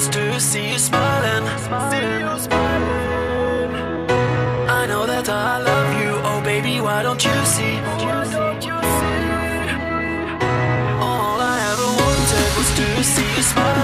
supposed to see you smiling. I know that I love you. Oh baby, why don't you see? All I ever wanted was to see you smile.